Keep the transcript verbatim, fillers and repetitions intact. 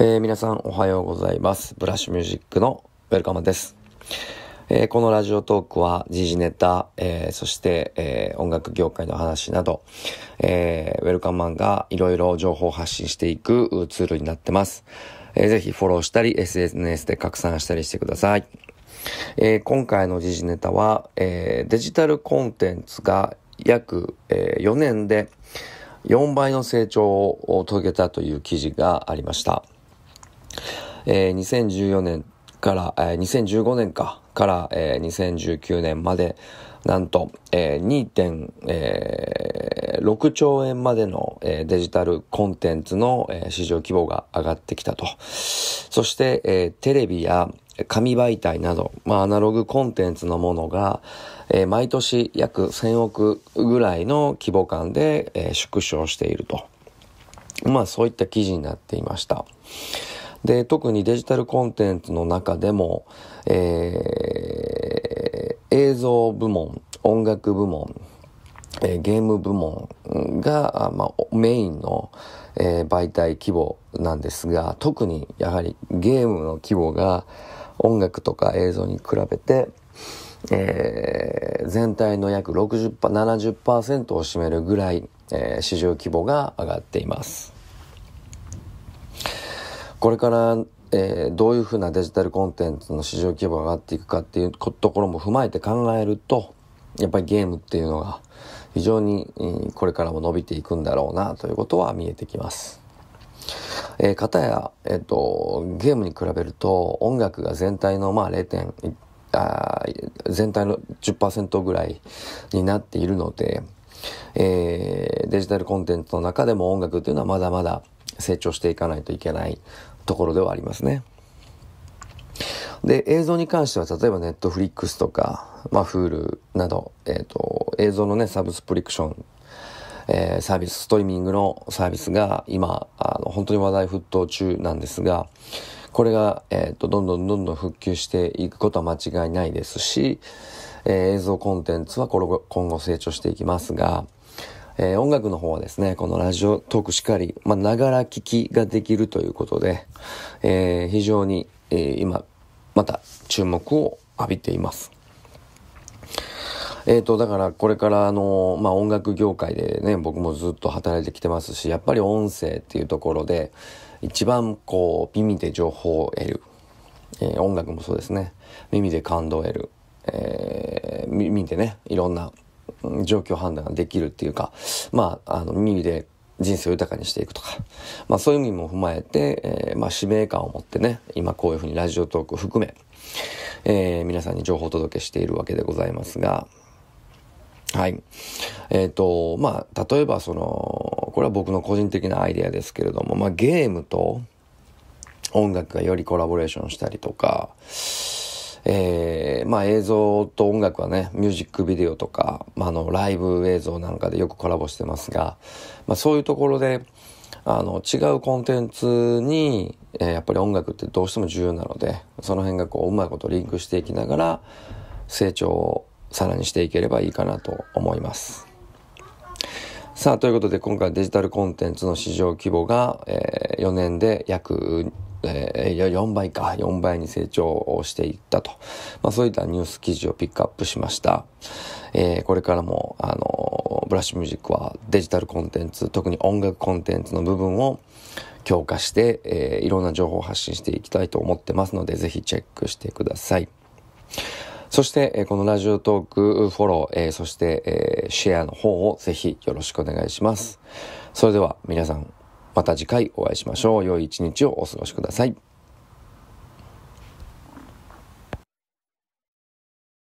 えー、皆さんおはようございます。ブラッシュミュージックのウェルカムです。えー、このラジオトークは時事ネタ、えー、そして、えー、音楽業界の話など、えー、ウェルカムマンがいろいろ情報を発信していくツールになってます。えー、ぜひフォローしたり エスエヌエス で拡散したりしてください。えー、今回の時事ネタは、えー、デジタルコンテンツが約、えー、よねんでよんばいの成長を遂げたという記事がありました。えー、にせんじゅうよねんから、えー、にせんじゅうごねんかから、えー、にせんじゅうきゅうねんまでなんと、えー、にてんろくちょうえんまでの、えー、デジタルコンテンツの、えー、市場規模が上がってきたと。そして、えー、テレビや紙媒体など、まあ、アナログコンテンツのものが、えー、毎年約せんおくぐらいの規模感で、えー、縮小していると。まあそういった記事になっていました。で、特にデジタルコンテンツの中でも、えー、映像部門、音楽部門、えー、ゲーム部門が、まあ、メインの、えー、媒体規模なんですが、特にやはりゲームの規模が音楽とか映像に比べて、えー、全体の約 ろくじゅう、ななじゅうパーセント を占めるぐらい、えー、市場規模が上がっています。これから、えー、どういうふうなデジタルコンテンツの市場規模が上がっていくかっていうところも踏まえて考えると、やっぱりゲームっていうのが非常にこれからも伸びていくんだろうなということは見えてきます。えー、かたや、えーと、ゲームに比べると音楽が全体のまあれいてんあ全体の じゅっパーセント ぐらいになっているので、えー、デジタルコンテンツの中でも音楽というのはまだまだ成長していかないといけないところではありますね。で、映像に関しては例えば Netflix とか、まあ、Hulu など、えーと、映像のねサブスクリプション、えー、サービス、ストリーミングのサービスが今あの本当に話題沸騰中なんですが、これが、えーと、どんどんどんどん復旧していくことは間違いないですし、えー、映像コンテンツは今後成長していきますが、えー、音楽の方はですね、このラジオトークしかり、まあ、ながら聴きができるということで、えー、非常に、えー、今、また注目を浴びています。えっと、だからこれから、あの、まあ、音楽業界でね、僕もずっと働いてきてますし、やっぱり音声っていうところで、一番こう、耳で情報を得る。えー、音楽もそうですね。耳で感動を得る。えー、耳でね、いろんな、状況判断ができるっていうか、まあ、あの耳で人生を豊かにしていくとか、まあ、そういう意味も踏まえて、えーまあ、使命感を持ってね、今こういうふうにラジオトークを含め、えー、皆さんに情報をお届けしているわけでございますが、はい。えっと、まあ、例えばその、これは僕の個人的なアイデアですけれども、まあ、ゲームと音楽がよりコラボレーションしたりとか、えー、まあ映像と音楽はね、ミュージックビデオとか、まあ、あのライブ映像なんかでよくコラボしてますが、まあ、そういうところであの違うコンテンツに、えー、やっぱり音楽ってどうしても重要なので、その辺がこううまいことリンクしていきながら成長をさらにしていければいいかなと思います。さあ、ということで今回デジタルコンテンツの市場規模が、えー、よねんで約よんばいか、よんばいに成長をしていったと。まあ、そういったニュース記事をピックアップしました。えー、これからもあのブラッシュミュージックはデジタルコンテンツ、特に音楽コンテンツの部分を強化して、えー、いろんな情報を発信していきたいと思ってますので、ぜひチェックしてください。そしてこのラジオトークフォロー、えー、そして、えー、シェアの方をぜひよろしくお願いします。それでは皆さん、また次回お会いしましょう。良い一日をお過ごしください。